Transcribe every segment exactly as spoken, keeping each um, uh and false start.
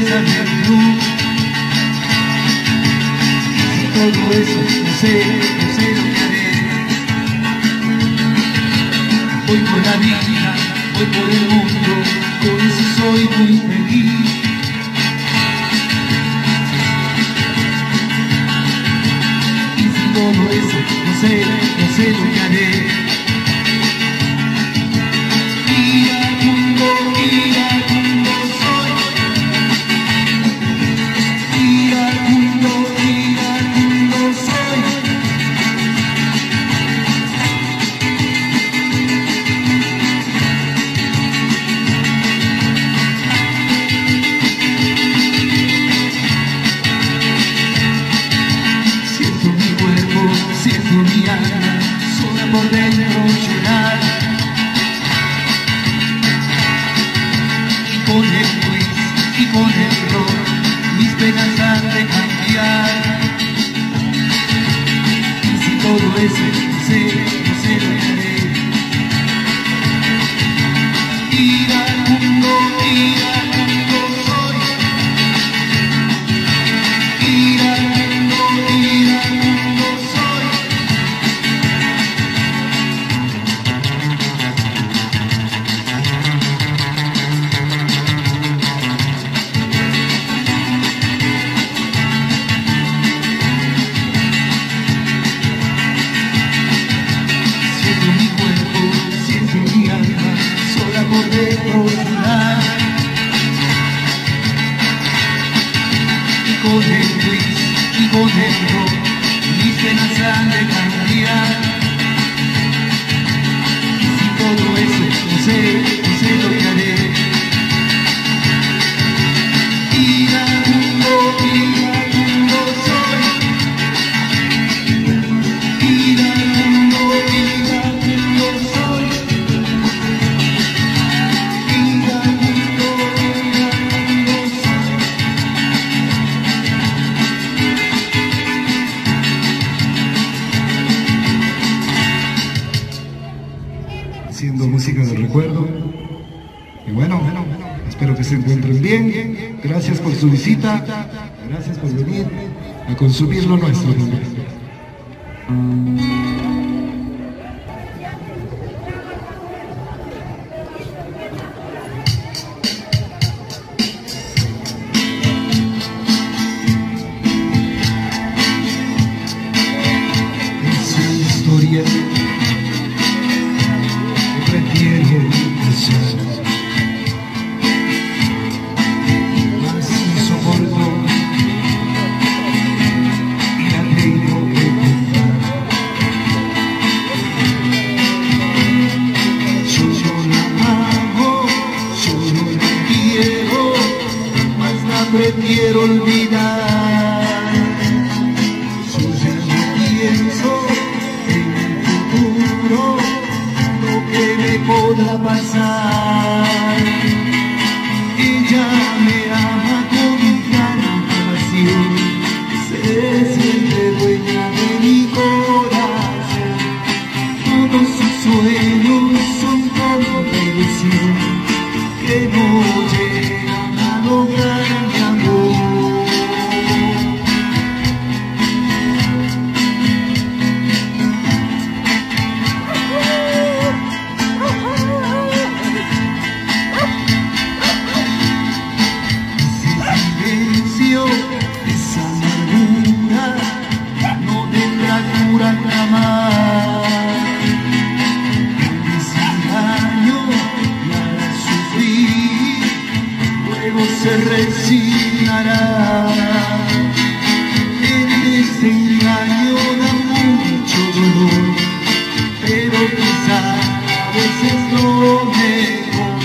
la virtud. Y todo eso no sé, no sé lo que haré. Voy por la vida, voy por el mundo, por eso soy muy feliz. Y sin todo eso no sé, no sé lo que haré. Con error, mis penas han de cambiar. Y si todo eso no sé, no sé lo que haré. Ir al mundo, ir al mundo soy. Ir al mundo, ir al mundo soy. Y con el Luis, y con el rock, mis penas han de cambiar. Y si todo eso no sé, no sé lo que haré. Ir al mundo, ir al mundo soy. Ir al mundo, ir al mundo soy. Ir al mundo, ir al mundo soy. Haciendo música del recuerdo. Y bueno, bueno, espero que se encuentren bien. Gracias por su visita, gracias por venir a consumir lo nuestro también. Prefiero olvidar. Yo ya no pienso en el futuro, lo que me podrá pasar. Ella me ama con tanta pasión, se siente dueña de mi corazón. Todos sus sueños son como ilusión que no llegan a lograr. Se resignará en este engaño, da mucho dolor, pero quizá a veces lo mejor,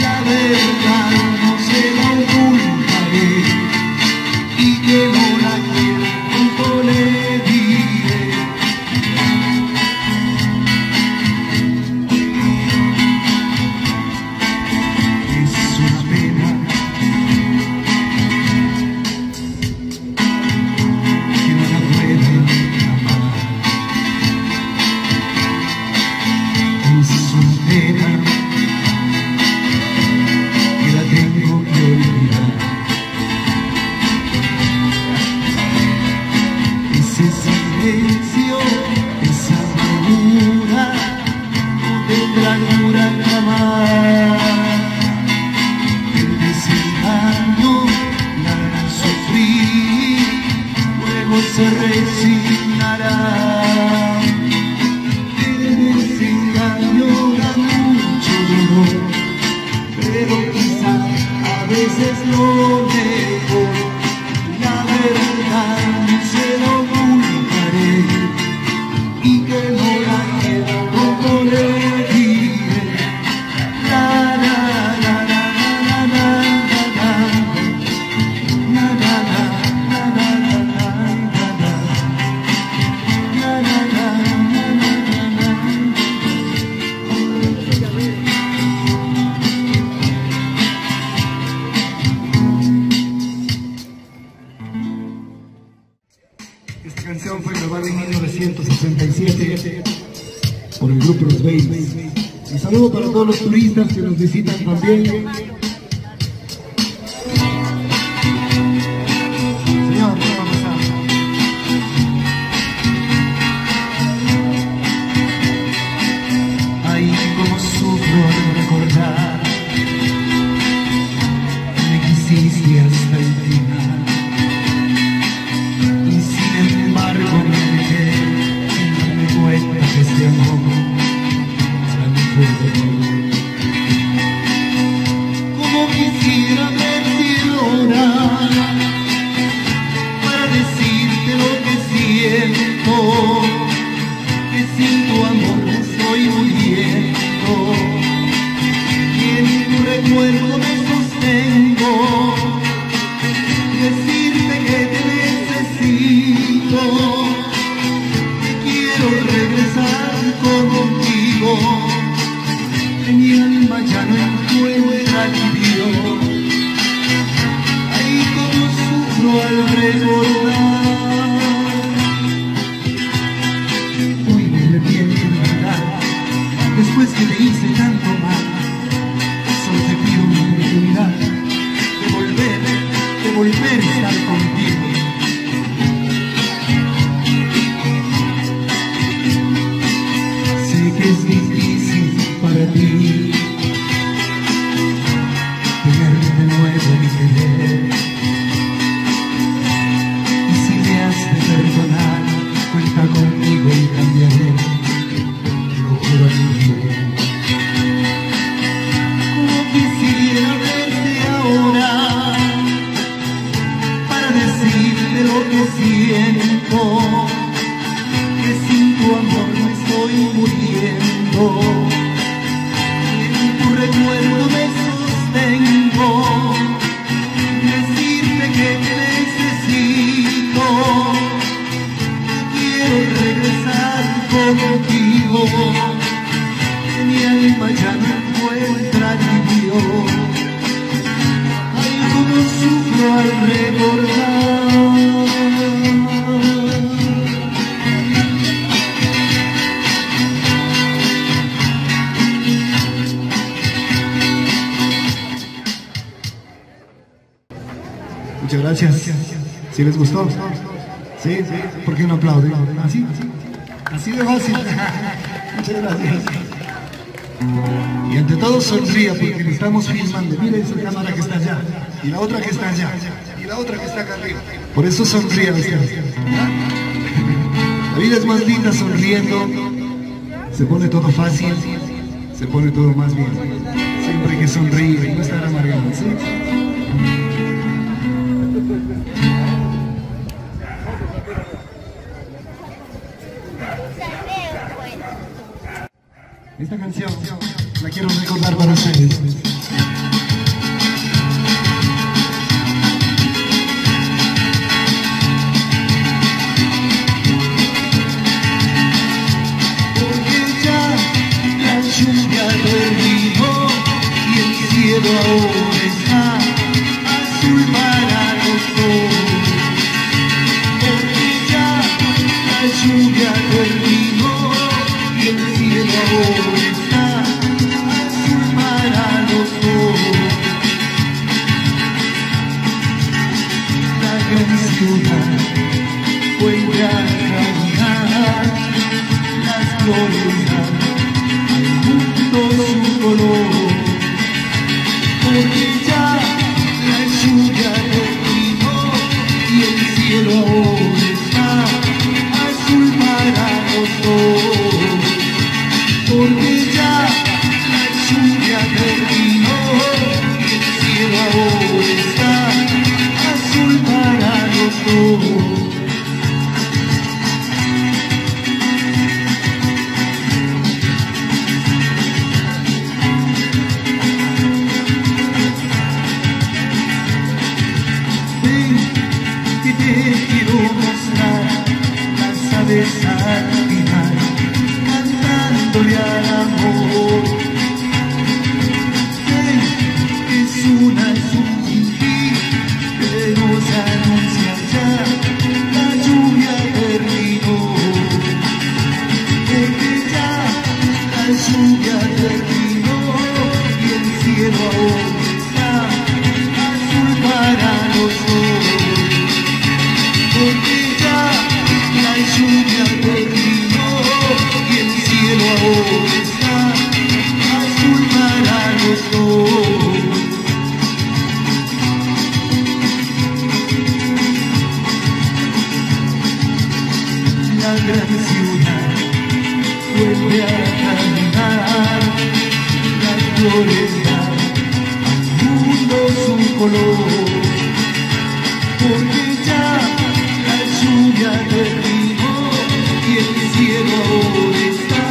la verdad no se la ocultaré, y que no la quiero tanto le diré. nuestros países. Un saludo para todos los turistas que nos visitan también. Señor, ¿qué va a pasar? Ay, como sufro al recordar, me quisiste hasta el final. Y sin embargo me dejé sin darme cuenta que este amor como quisiera haber sido ahora para decirte lo que siento, que sin tu amor estoy muriendo y en tu recuerdo me sostengo. Decirte que te necesito, que quiero regresar contigo. Mi alma ya no encuentra alivio. Ay, como sufro al recordar. Hoy me viene de verdad, después que te hice tanto mal. Solo te pido una oportunidad de volver, de volver a estar contigo. Sé que es difícil para ti porque estamos filmando. Mira esa cámara que está allá, y la otra que está allá, y la otra que está acá arriba. Por eso sonríe. La vida es más linda sonriendo. Se pone todo fácil, se pone todo más bien. Siempre que sonríe, no estar amargado, ¿sí? Esta canción la quiero recordar para ustedes. Porque ya la lluvia terminó y el cielo ahora está azul para los dos. Porque ya la lluvia terminó y el cielo ahora está. Voy a caminar las glorias al mundo su color, porque ya la lluvia terminó y el cielo ahora está azul para nosotros, porque ya la lluvia terminó y el cielo ahora está azul para nosotros. Cantándole al amor, lluvia de vino y el cielo aún está azul para nosotros, porque ya la lluvia de vino y el cielo aún está azul para nosotros. La gran ciudad vuelve a caminar, las flores dan al mundo su color, porque ya la lluvia terminó y el cielo ahora está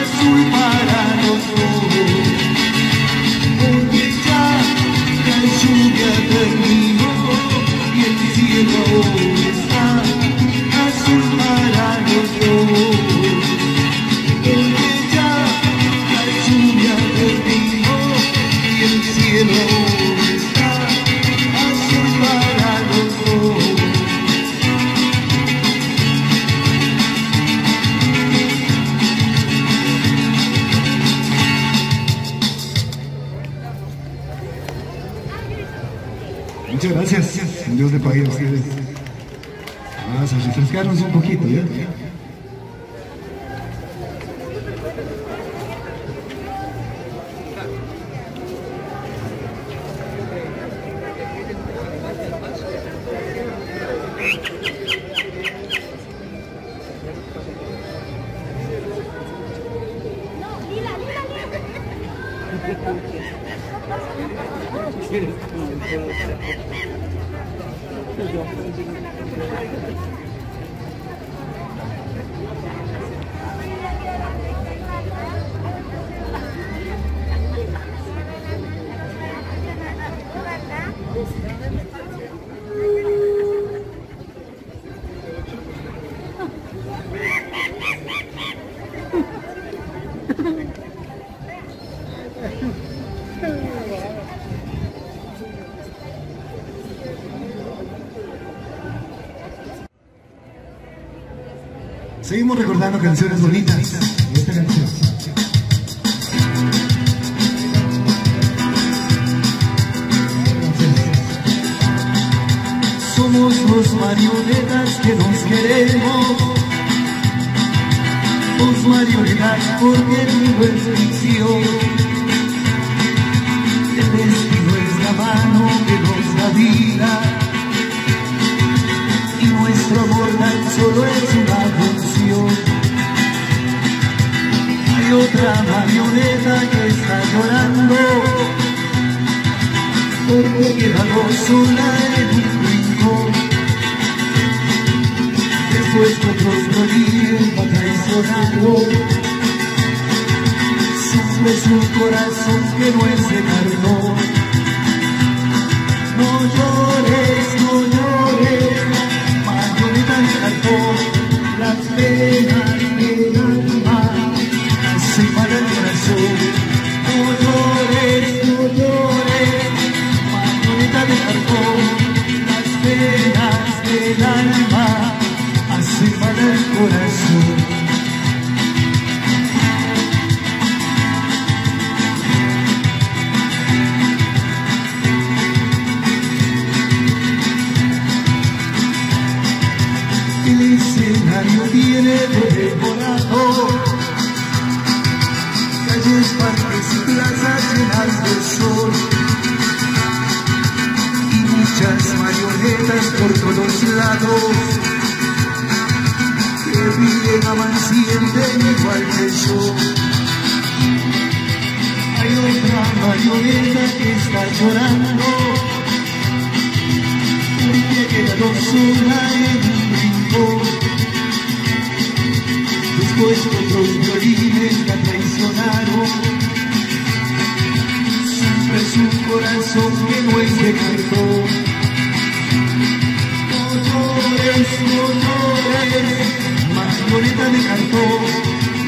azul para nosotros, porque ya la lluvia terminó y el cielo ahora está azul para nosotros. Muchas gracias, Dios le pague a ustedes. Vamos a refrescarnos un poquito, ¿ya? Seguimos recordando canciones bonitas. Esta canción. Somos los marionetas que nos queremos, los marionetas porque el mundo es ficción. El destino es la mano que nos da vida y nuestro amor tan solo es una función. Hay otra marioneta que está llorando porque quedó sola en un rincón. Después otros morir va traicionando, sufre su corazón que no es de cartón. No llores, no llores, marioneta de cartón. Las penas del alma separa el corazón. No llores, no llores, marioneta de cartón. Las penas del alma separa el corazón. Viene de decorado, calles, parques y plazas llenas de sol, y muchas marionetas por todos lados que viven, aman, sienten igual que yo. Hay otra marioneta que está llorando porque quedó sola en un rincón. Pues otros violines la traicionaron, siempre su corazón que no es de cartón. No llores, no llores, marioneta de cartón.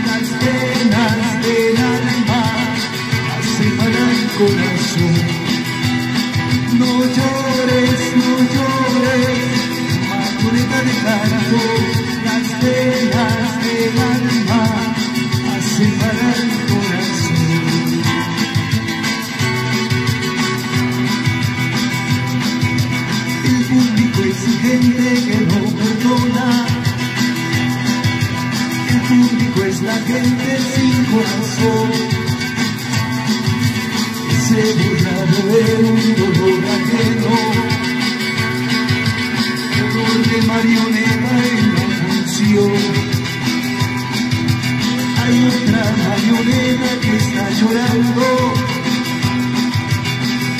Las penas del alma hacen mal al corazón. No llores, no llores, marioneta de cartón. Las penas del alma hacen parar se burla de un dolor ajeno, dolor de marioneta en la función. Hay otra marioneta que está llorando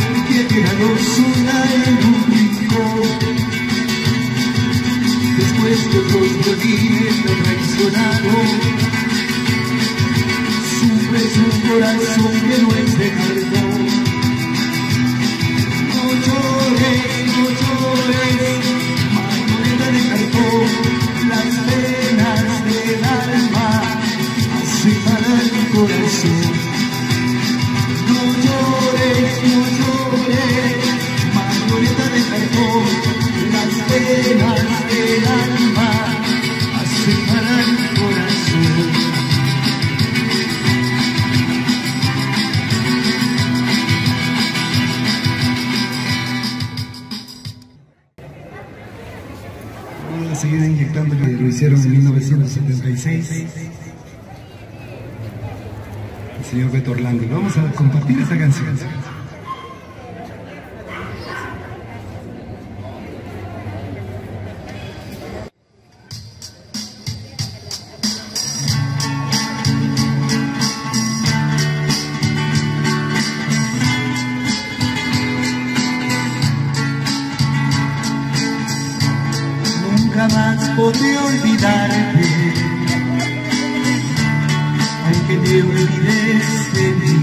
porque quedaron sola en un rincón. Después que los violines la traicionaron, es un corazón que no es de cartón. No llores, no llores, marioneta de cartón. Las penas del alma hacen parar tu corazón. No llores, no llores, marioneta de cartón. Las penas del alma hacen parar tu corazón. Seguida inyectando, lo hicieron en mil novecientos setenta y seis el señor Beto Orlando. Vamos a compartir esta canción. Podré olvidarte, aunque te olvides de mí.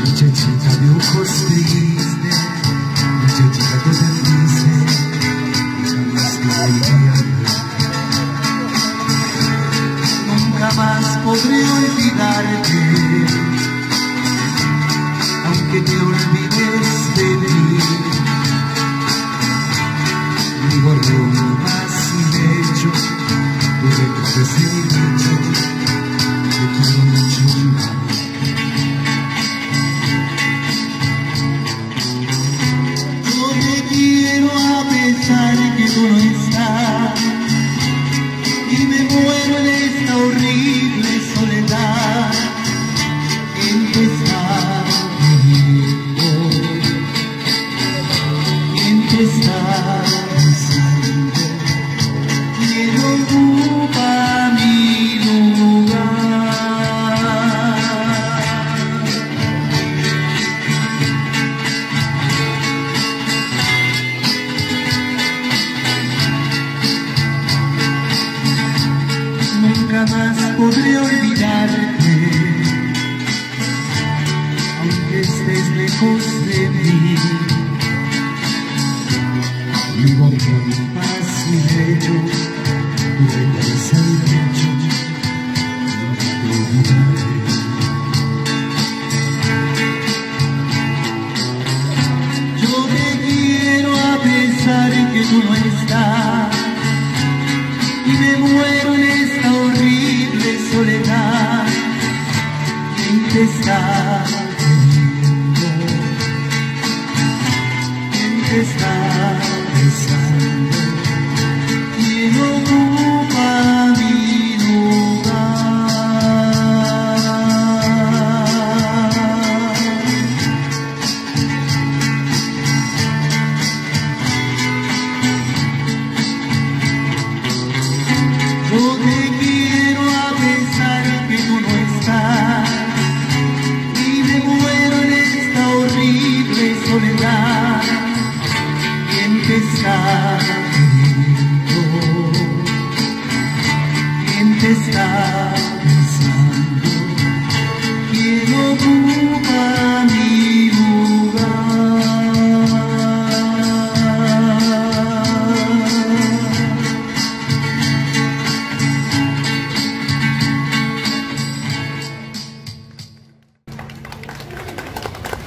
Muchachita de ojos tristes, muchachita que te dice, jamás te olvidaré. Nunca más podré olvidarte, aunque te olvides de mí. Mi gorro más sin hecho, tu recuerdo es mi pecho, te quiero mucho más. Yo te quiero a pesar que tú no estás, y me muero en esta horrible soledad. Empezar conmigo, empezar. Podré olvidarte, aunque estés lejos de mí. Mi boca, mi paz, mi lecho, tu recuerdo es el pecho, no te olvidaré. Yo te quiero a pesar en que tú no estás, y me muero en esta horrible soledad. En te estar viviendo, en te estar pensando, quiero ocupar mi lugar. Yo te quiero a pesar que tú no estás, y me muero en esta horrible soledad. ¿Quién te está queriendo? ¿Quién te está pensando? Quiero ocupar mi lugar.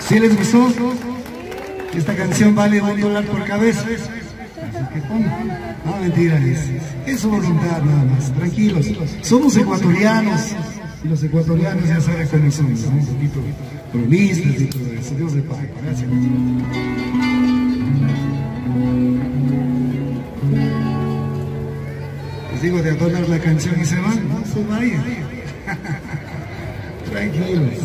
¿Sí les gustó? Esta canción vale un dólar por cabeza. Así que pongan. No, mentira, es, es su voluntad nada más. Tranquilos. Somos ecuatorianos. Y los ecuatorianos ya saben cómo son. Son un poquito cronistas y todo eso. Dios le pague. Gracias. les digo, de adorar la canción y se van, ¿no? Se vayan. Tranquilos.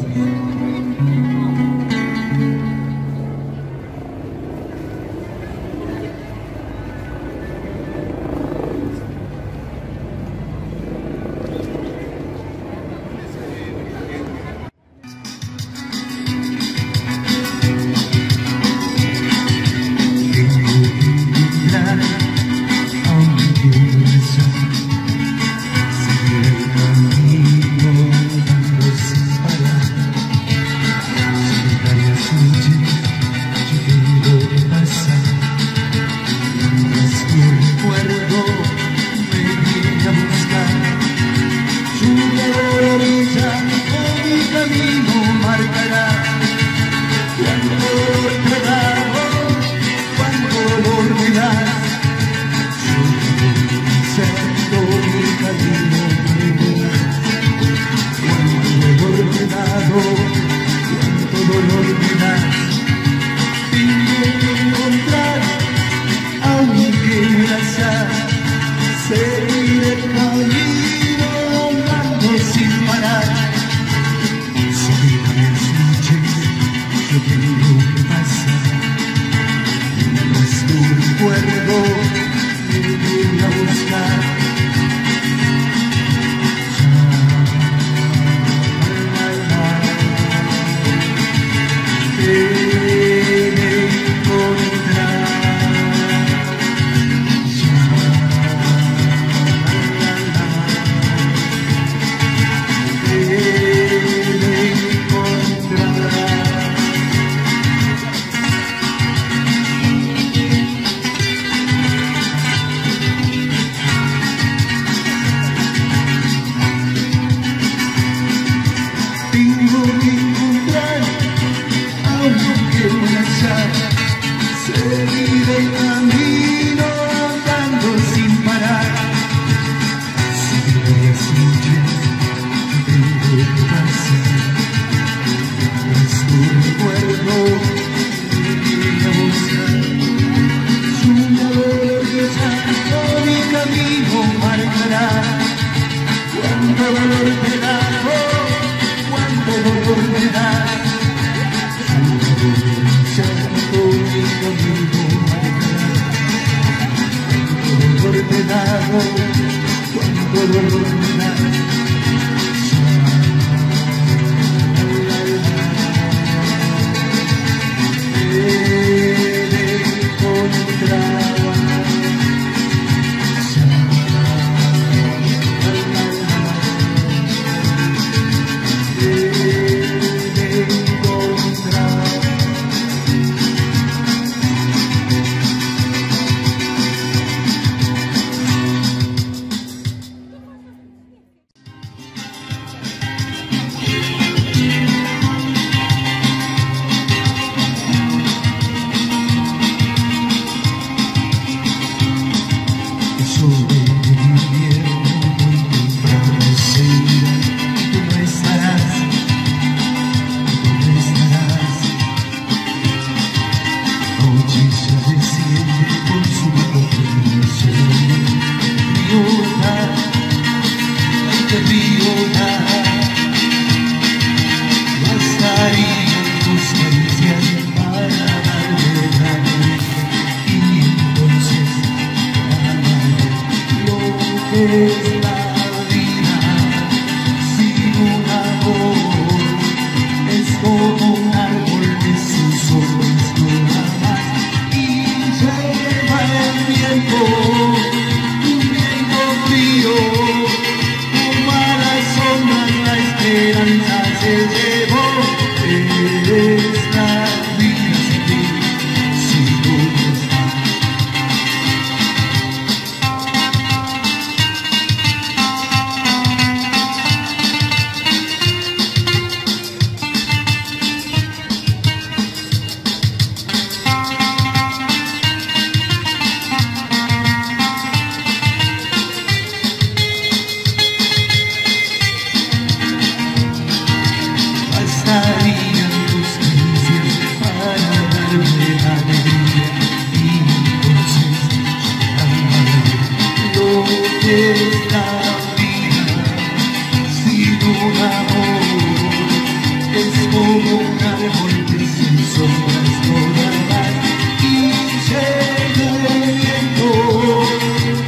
como un árbol triste y sombras doradas, y llega el viento,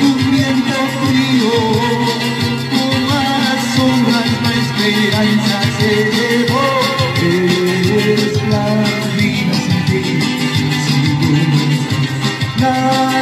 un viento frío, como a las sombras la esperanza se llevó. Es la vida sin ti, sin ti, la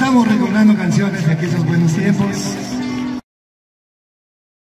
Estamos recordando canciones de aquellos buenos tiempos.